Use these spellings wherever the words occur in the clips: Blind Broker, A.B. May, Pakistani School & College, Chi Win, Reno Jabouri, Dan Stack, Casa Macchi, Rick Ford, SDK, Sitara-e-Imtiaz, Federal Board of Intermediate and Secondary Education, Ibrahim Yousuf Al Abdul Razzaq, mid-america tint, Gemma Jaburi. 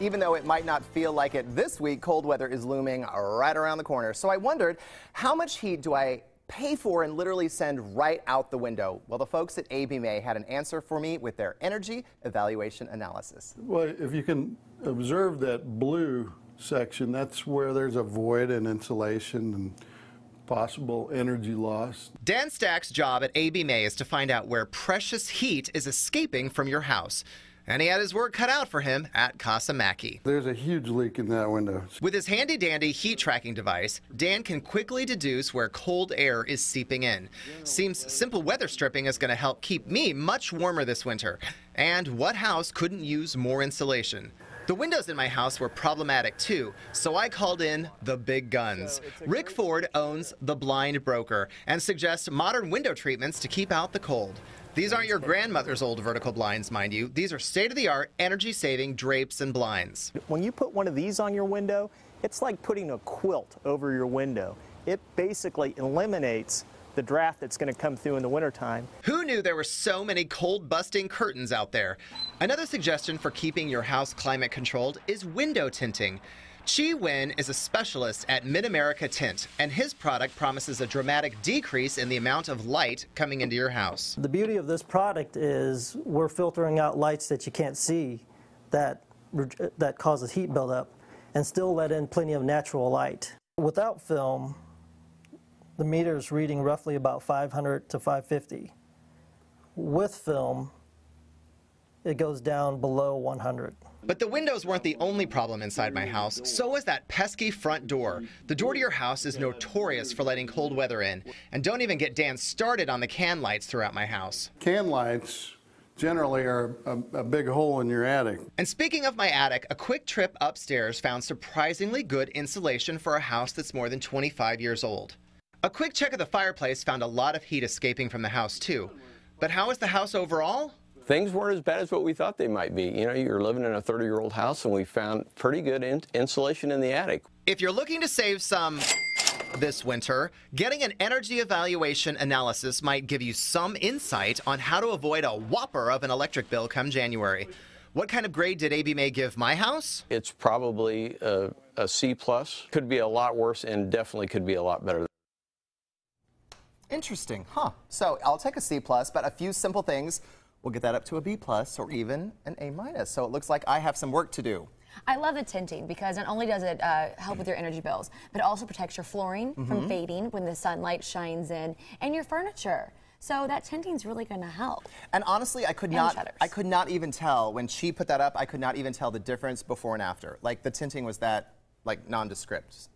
Even though it might not feel like it this week, cold weather is looming right around the corner. So I wondered, how much heat do I pay for and literally send right out the window? Well, the folks at A.B. May had an answer for me with their energy evaluation analysis. Well, if you can observe that blue section, that's where there's a void in insulation and possible energy loss. Dan Stack's job at A.B. May is to find out where precious heat is escaping from your house. And he had his work cut out for him at Casa Macchi. There's a huge leak in that window. With his handy-dandy heat tracking device, Dan can quickly deduce where cold air is seeping in. Seems simple weather stripping is going to help keep me much warmer this winter. And what house couldn't use more insulation? The windows in my house were problematic too, so I called in the big guns. Rick Ford owns the Blind Broker and suggests modern window treatments to keep out the cold. These aren't your grandmother's old vertical blinds, mind you. These are state-of-the-art, energy-saving drapes and blinds. When you put one of these on your window, it's like putting a quilt over your window. It basically eliminates the draft that's going to come through in the wintertime. Who knew there were so many cold-busting curtains out there? Another suggestion for keeping your house climate-controlled is window tinting. Chi Win is a specialist at Mid-America Tint, and his product promises a dramatic decrease in the amount of light coming into your house. The beauty of this product is we're filtering out lights that you can't see that causes heat buildup and still let in plenty of natural light. Without film, the meter is reading roughly about 500 to 550. With film, it goes down below 100. But the windows weren't the only problem inside my house, so was that pesky front door. The door to your house is notorious for letting cold weather in. And don't even get Dan started on the can lights throughout my house. Can lights generally are a big hole in your attic. And speaking of my attic, a quick trip upstairs found surprisingly good insulation for a house that's more than 25 years old. A quick check of the fireplace found a lot of heat escaping from the house too. But how is the house overall? Things weren't as bad as what we thought they might be. You know, you're living in a 30-year-old house, and we found pretty good insulation in the attic. If you're looking to save some this winter, getting an energy evaluation analysis might give you some insight on how to avoid a whopper of an electric bill come January. What kind of grade did A.B. May give my house? It's probably a C+. Could be a lot worse and definitely could be a lot better. Interesting, huh? So I'll take a C+, but a few simple things we'll get that up to a B+ or even an A-. So it looks like I have some work to do. I love the tinting because not only does it help with your energy bills, but it also protects your flooring from fading when the sunlight shines in, and your furniture. So that tinting's really going to help. And honestly, I could not even tell when she put that up. I could not even tell the difference before and after. Like the tinting was that like nondescript.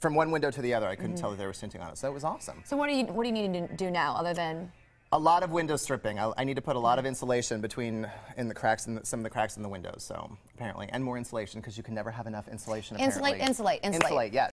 From one window to the other, I couldn't tell that there was tinting on it. So it was awesome. So what do you need to do now other than? A lot of window stripping. I need to put a lot of insulation in some of the cracks in the windows. So apparently, and more insulation because you can never have enough insulation. Insulate, apparently. Insulate, insulate, insulate. Insulate, yeah.